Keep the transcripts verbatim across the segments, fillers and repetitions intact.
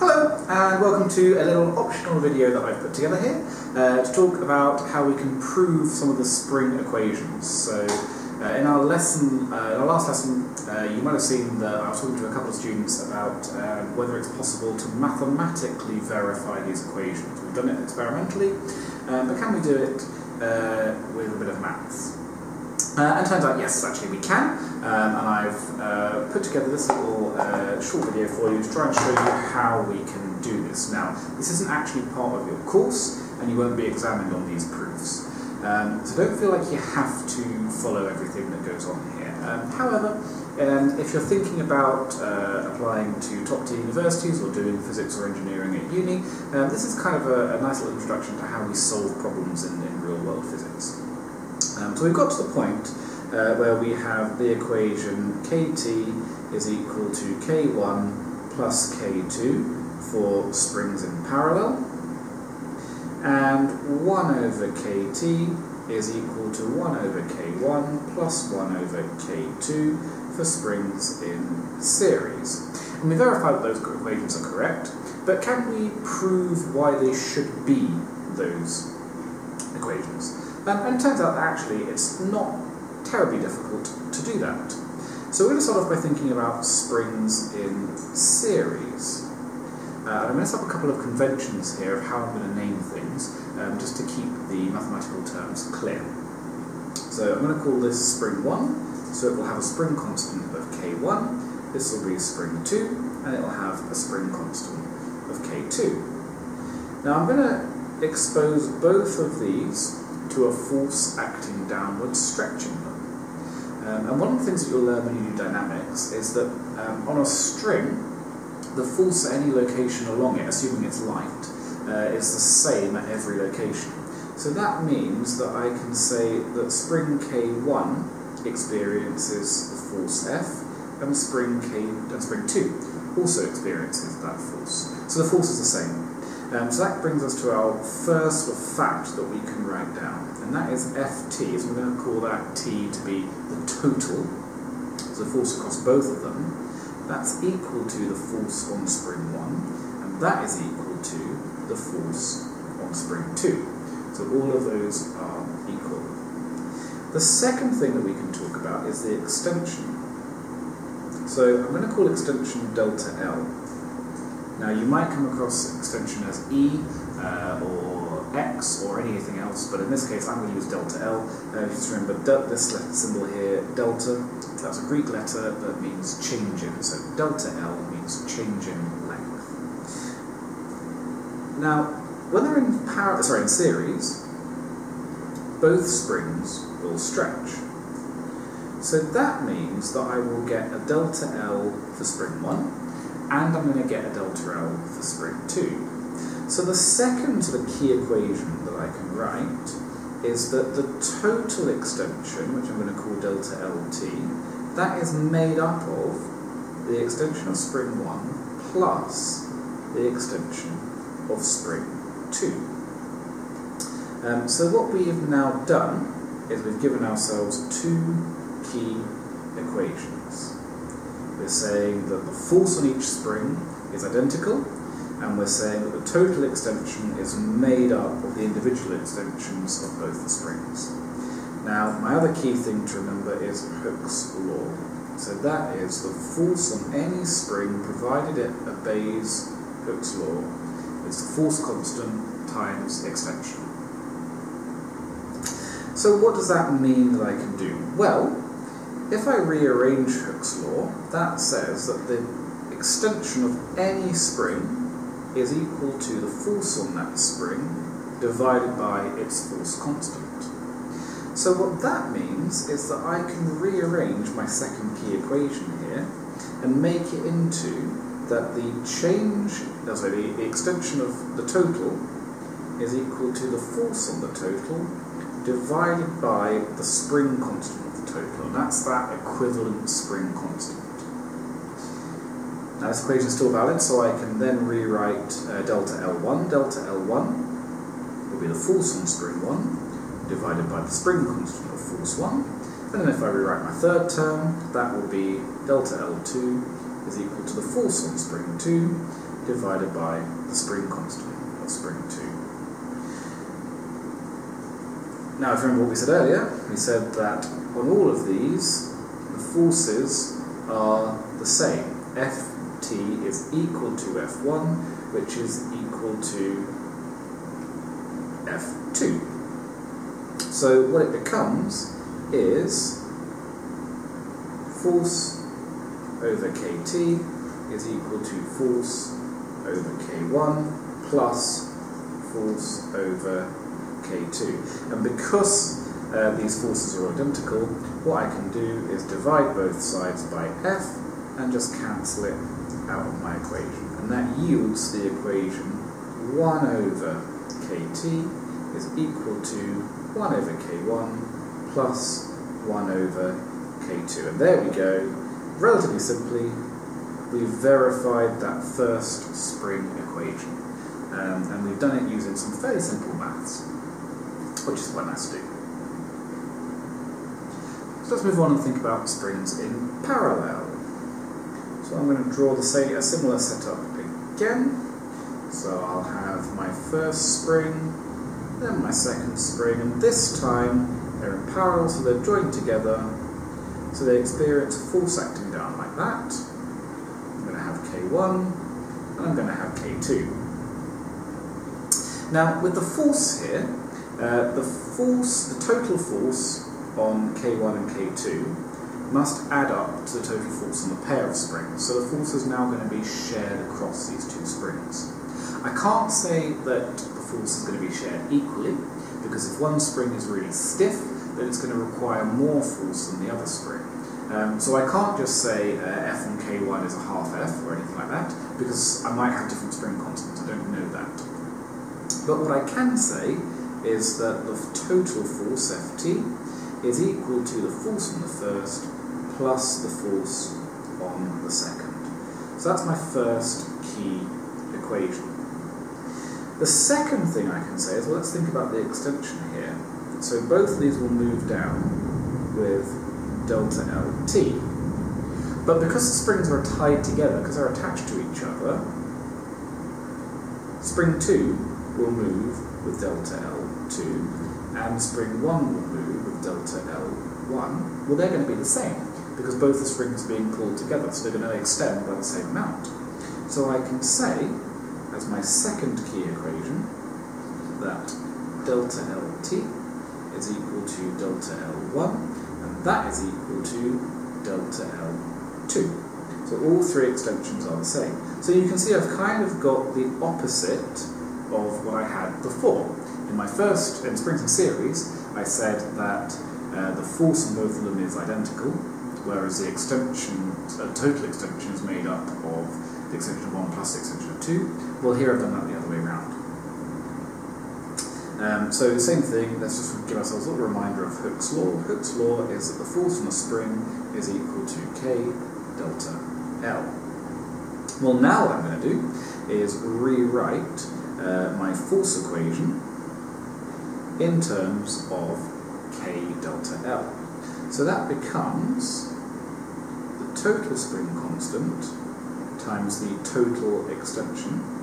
Hello and welcome to a little optional video that I've put together here uh, to talk about how we can prove some of the spring equations. So uh, in our lesson, uh, in our last lesson, uh, you might have seen that I was talking to a couple of students about uh, whether it's possible to mathematically verify these equations. We've done it experimentally, um, but can we do it uh, with a bit of maths? Uh, and it turns out, yes, actually we can, um, and I've uh, put together this little uh, short video for you to try and show you how we can do this. Now, this isn't actually part of your course, and you won't be examined on these proofs, um, so don't feel like you have to follow everything that goes on here. Um, however, um, if you're thinking about uh, applying to top-tier universities or doing physics or engineering at uni, um, this is kind of a, a nice little introduction to how we solve problems in, in real-world physics. Um, so we've got to the point uh, where we have the equation K T is equal to K one plus K two for springs in parallel, and one over K T is equal to one over K one plus one over K two for springs in series. And we verify that those equations are correct, but can we prove why they should be those equations? Um, and it turns out that actually it's not terribly difficult to do that. So we're going to start off by thinking about springs in series. Uh, I'm going to set up a couple of conventions here of how I'm going to name things, um, just to keep the mathematical terms clear. So I'm going to call this spring one, so it will have a spring constant of K one, this will be spring two, and it will have a spring constant of K two. Now I'm going to expose both of these to a force acting downwards, stretching them. Um, and one of the things that you'll learn when you do dynamics is that um, on a string, the force at any location along it, assuming it's light, uh, is the same at every location. So that means that I can say that spring K one experiences the force F, and spring K and spring two also experiences that force. So the force is the same. Um, so that brings us to our first sort of fact that we can write down, and that is F T, so we're going to call that T to be the total, so force across both of them, that's equal to the force on spring one, and that is equal to the force on spring two, so all of those are equal. The second thing that we can talk about is the extension, so I'm going to call extension delta L. Now you might come across extension as E uh, or X or anything else, but in this case I'm going to use delta L. Uh, just remember this letter symbol here, delta, that's a Greek letter that means changing, so delta L means changing length. Now, when they're in, par sorry, in series, both springs will stretch. So that means that I will get a delta L for spring one, and I'm going to get a delta L for spring two. So the second sort of key equation that I can write is that the total extension, which I'm going to call delta L T, that is made up of the extension of spring one plus the extension of spring two. Um, so what we have now done is we've given ourselves two key equations. We're saying that the force on each spring is identical, and we're saying that the total extension is made up of the individual extensions of both the springs. Now, my other key thing to remember is Hooke's law. So that is the force on any spring, provided it obeys Hooke's law, is the force constant times extension. So what does that mean that I can do? Well, if I rearrange Hooke's law, that says that the extension of any spring is equal to the force on that spring divided by its force constant. So what that means is that I can rearrange my second key equation here and make it into that the change, no, sorry, the extension of the total is equal to the force on the total divided by the spring constant of the total, and that's that equivalent spring constant. Now this equation is still valid, so I can then rewrite uh, delta L one. Delta L one will be the force on spring one divided by the spring constant of force one, and then if I rewrite my third term, that will be delta L two is equal to the force on spring two divided by the spring constant of spring two. Now, if you remember what we said earlier, we said that on all of these, the forces are the same. Ft is equal to F one, which is equal to F two. So what it becomes is force over Kt is equal to force over K one plus force over K two. And because uh, these forces are identical, what I can do is divide both sides by F and just cancel it out of my equation. And that yields the equation one over Kt is equal to one over K one plus one over K two. And there we go. Relatively simply, we've verified that first spring equation. Um, and we've done it using some fairly simple maths, which is quite nice to do. So let's move on and think about springs in parallel. So I'm going to draw the same, a similar setup again. So I'll have my first spring, then my second spring, and this time they're in parallel, so they're joined together. So they experience a force acting down like that. I'm going to have K one, and I'm going to have K two. Now, with the force here, uh, the force, the total force on K one and K two must add up to the total force on the pair of springs. So the force is now going to be shared across these two springs. I can't say that the force is going to be shared equally, because if one spring is really stiff, then it's going to require more force than the other spring. Um, so I can't just say uh, F on K one is a half F or anything like that, because I might have different spring constants, I don't know that. But what I can say is that the total force, Ft, is equal to the force on the first plus the force on the second. So that's my first key equation. The second thing I can say is, well, let's think about the extension here. So both of these will move down with delta Lt. But because the springs are tied together, because they're attached to each other, spring two will move with delta L two, and spring one will move with delta L one. Well, they're going to be the same, because both the springs are being pulled together, so they're going to extend by the same amount. So I can say, as my second key equation, that delta Lt is equal to delta L one, and that is equal to delta L two. So all three extensions are the same. So you can see I've kind of got the opposite of what I had before. In my first, in Springs in Series, I said that uh, the force on both of them is identical, whereas the extension, uh, total extension is made up of the extension of one plus the extension of two. Well, here I've done that the other way around. Um, so the same thing, let's just give ourselves a little reminder of Hooke's law. Hooke's law is that the force on the spring is equal to K delta L. Well, now what I'm going to do is rewrite uh, my force equation in terms of K delta L. So that becomes the total spring constant times the total extension.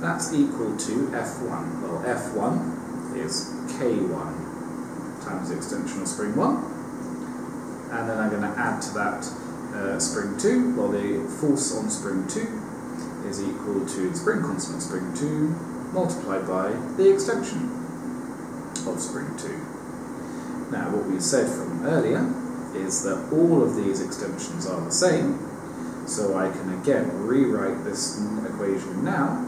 That's equal to F one. Well, F one is K one times the extension of spring one. And then I'm going to add to that uh, spring two. Well, the force on spring two is equal to the spring constant of spring two multiplied by the extension of spring two. Now, what we said from earlier is that all of these extensions are the same. So I can again rewrite this equation now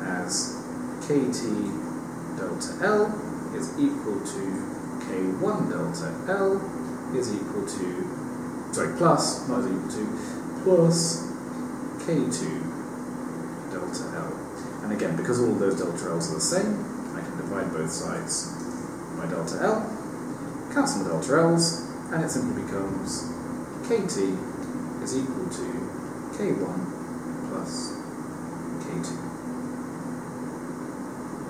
as Kt delta L is equal to K one delta L is equal to, sorry, plus, not is equal to, plus K two delta L. And again, because all of those delta L's are the same, I can divide both sides by delta L, cancel the delta L's, and it simply becomes Kt is equal to K one plus K two.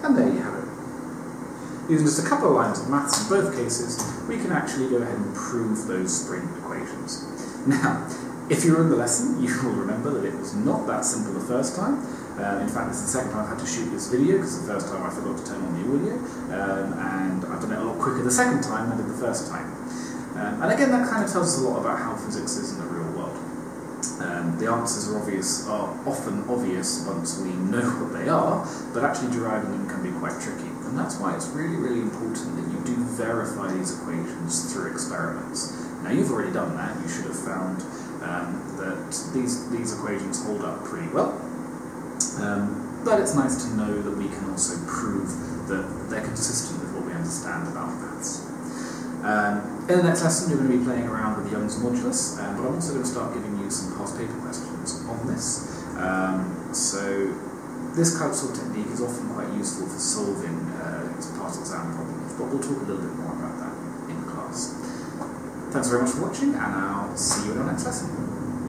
And there you have it. Using just a couple of lines of maths in both cases, we can actually go ahead and prove those spring equations. Now, If you remember the lesson, you will remember that it was not that simple the first time. Um, in fact, this is the second time I've had to shoot this video, because the first time I forgot to turn on the audio, um, and I've done it a lot quicker the second time than I did the first time. Um, and again, that kind of tells us a lot about how physics is in the real world. Um, the answers are obvious, are often obvious once we know what they are, but actually deriving them can be quite tricky. And that's why it's really, really important that you do verify these equations through experiments. Now, you've already done that. You should have found um, that these, these equations hold up pretty well. Um, but it's nice to know that we can also prove that they're consistent with what we understand about maths. Um, in the next lesson, you're going to be playing around with Young's modulus, um, but I'm also going to start giving you some past paper questions on this. Um, so this capsule technique is often quite useful for solving uh, past exam problems, but we'll talk a little bit more about that in class. Thanks very much for watching, and I'll see you in our next lesson.